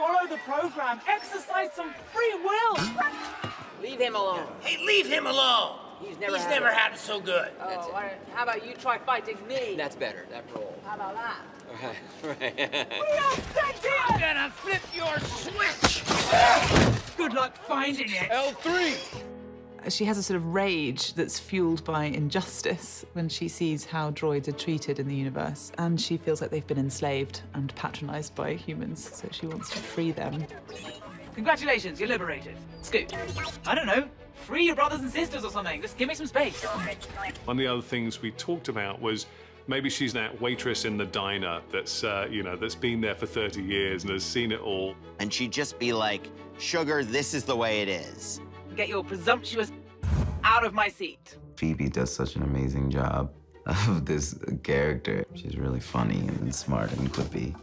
Follow the program. Exercise some free will. Leave him alone. Hey, leave him alone. He's never had it so good. Oh, that's it. All right. How about you try fighting me? That's better, that roll. How about that? Right, right. We are set here! I'm gonna flip your switch! Good luck finding it. L3! She has a sort of rage that's fueled by injustice when she sees how droids are treated in the universe, and she feels like they've been enslaved and patronized by humans, so she wants to free them. Congratulations, you're liberated. Scoot. I don't know. Free your brothers and sisters or something. Just give me some space. One of the other things we talked about was maybe she's that waitress in the diner that's, you know, that's been there for 30 years and has seen it all. And she'd just be like, sugar, this is the way it is. Get your presumptuous out of my seat. Phoebe does such an amazing job of this character. She's really funny and smart and quippy.